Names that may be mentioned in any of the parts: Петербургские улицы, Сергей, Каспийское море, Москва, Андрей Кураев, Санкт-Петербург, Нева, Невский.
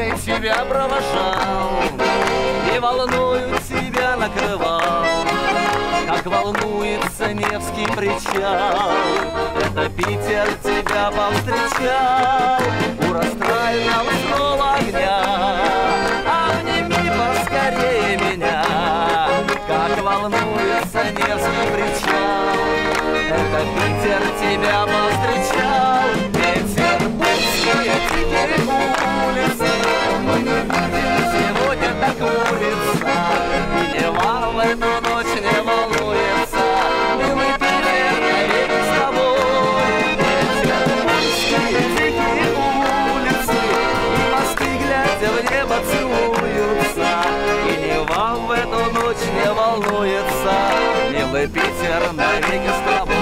улыбкой тебя провожал и волною тебя накрывал, как волнуется Невский причал. Это Питер тебя повстречал у растрального снова огня. Обними поскорее меня, как волнуется Невский причал. Это Питер тебя повстречал. Петербургские теперь улицы, мы не видим сегодня так улица, и Нева в эту ночь не волнуется, и мы теперь с тобой. Петербургские теперь улицы, и мосты, глядя в небо, целуются, и Нева в эту ночь не волнуется, милый Питер навеки с тобой.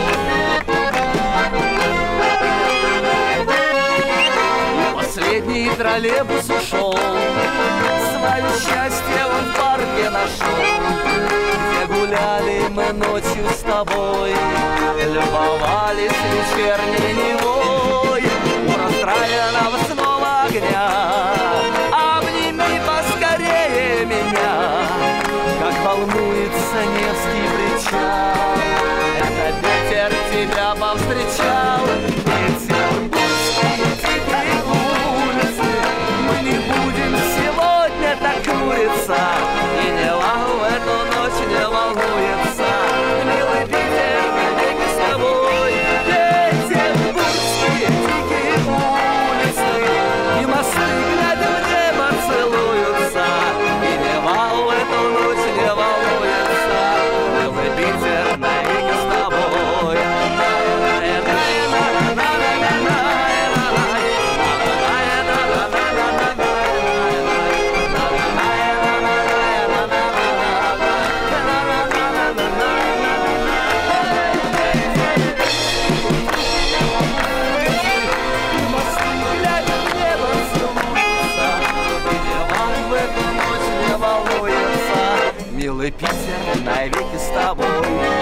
Последний троллейбус ушел, свое счастье он в парке нашел, где гуляли мы ночью с тобой, любовались вечерней Невой. У растраянного снова огня, обними поскорее меня, как волнуется Невский причал. Это Питер тебя повстречал. И Нева в эту ночь не волнуется, милый Питер, навеки с тобой. Петербургские дикие улицы, и мосты, глядя в небо, целуются, и Нева в эту ночь не волнуется, милый Питер, навеки с тобой. Питер навеки с тобой.